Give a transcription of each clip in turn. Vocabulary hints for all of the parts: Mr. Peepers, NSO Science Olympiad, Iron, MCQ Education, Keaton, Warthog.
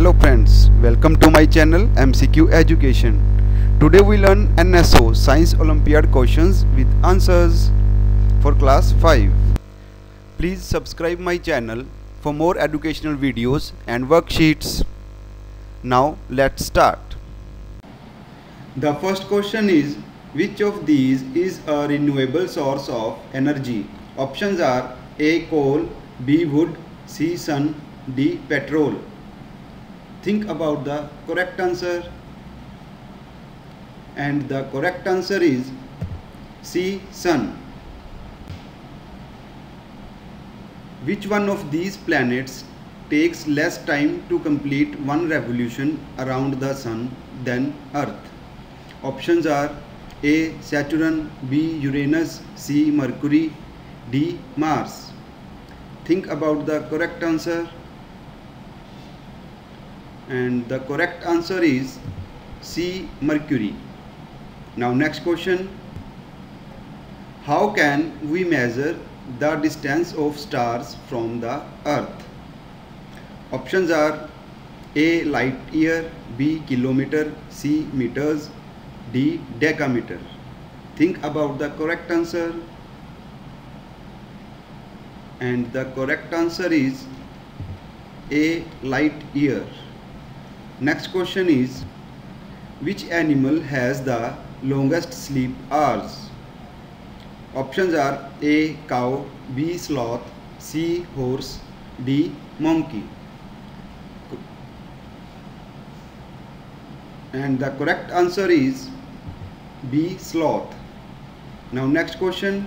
Hello friends, welcome to my channel MCQ Education. Today we learn NSO Science Olympiad questions with answers for class 5. Please subscribe my channel for more educational videos and worksheets. Now let's start. The first question is, which of these is a renewable source of energy? Options are A. Coal, B. Wood, C. Sun, D. Petrol. Think about the correct answer, and the correct answer is C. Sun. Which one of these planets takes less time to complete one revolution around the Sun than Earth? Options are A. Saturn, B. Uranus, C. Mercury, D. Mars. Think about the correct answer, and the correct answer is C. Mercury. Now next question. How can we measure the distance of stars from the Earth? Options are A. Light year, B. Kilometer, C. Meters, D. Decameter. Think about the correct answer, and the correct answer is A. Light year. Next question is, which animal has the longest sleep hours? Options are A. Cow, B. Sloth, C. Horse, D. Monkey. And the correct answer is B. Sloth. Now next question.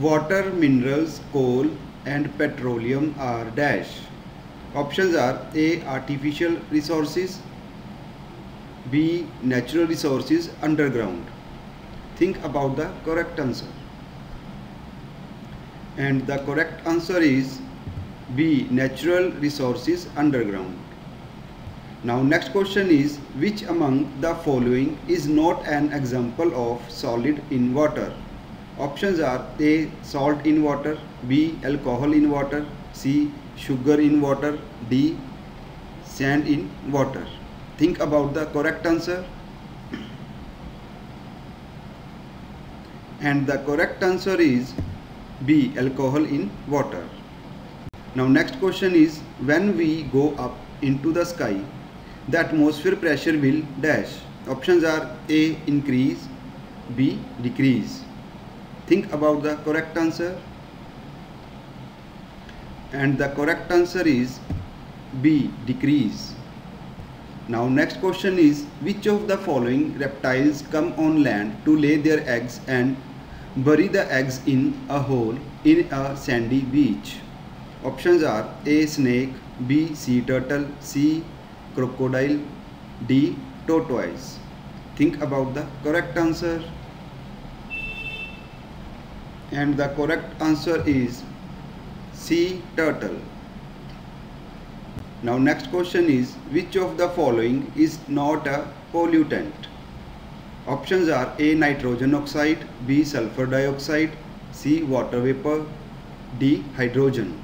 Water, minerals, coal and petroleum are dash. Options are A. Artificial resources, B. Natural resources underground. Think about the correct answer, and the correct answer is B. Natural resources underground. Now next question is, which among the following is not an example of solid in water? Options are A. Salt in water, B. Alcohol in water, C. Sugar in water, D. Sand in water. Think about the correct answer, and the correct answer is B. Alcohol in water. Now next question is, when we go up into the sky, the atmosphere pressure will dash. Options are A. Increase, B. Decrease. Think about the correct answer, and the correct answer is B. Decrease. Now next question is, which of the following reptiles come on land to lay their eggs and bury the eggs in a hole in a sandy beach? Options are A. Snake, B. Sea turtle, C. Crocodile, D. Tortoise. Think about the correct answer, and the correct answer is C. Turtle. Now next question is, which of the following is not a pollutant? Options are A. Nitrogen oxide, B. Sulfur dioxide, C. Water vapor, D. Hydrogen.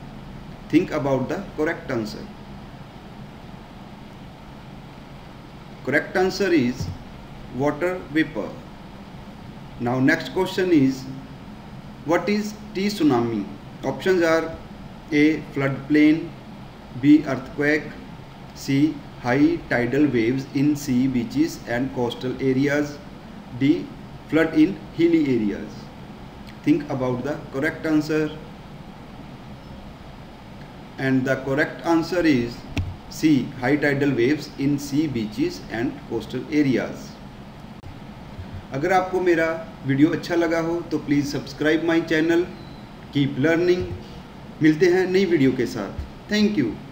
Think about the correct answer. Correct answer is water vapor. Now next question is, what is tsunami? Options are A. Floodplain, B. Earthquake, C. High tidal waves in sea beaches and coastal areas, D. Flood in hilly areas. Think about the correct answer, and the correct answer is C. High tidal waves in sea beaches and coastal areas. अगर आपको मेरा video अच्छा लगा हो तो please subscribe my channel, keep learning. मिलते हैं नई वीडियो के साथ। Thank you.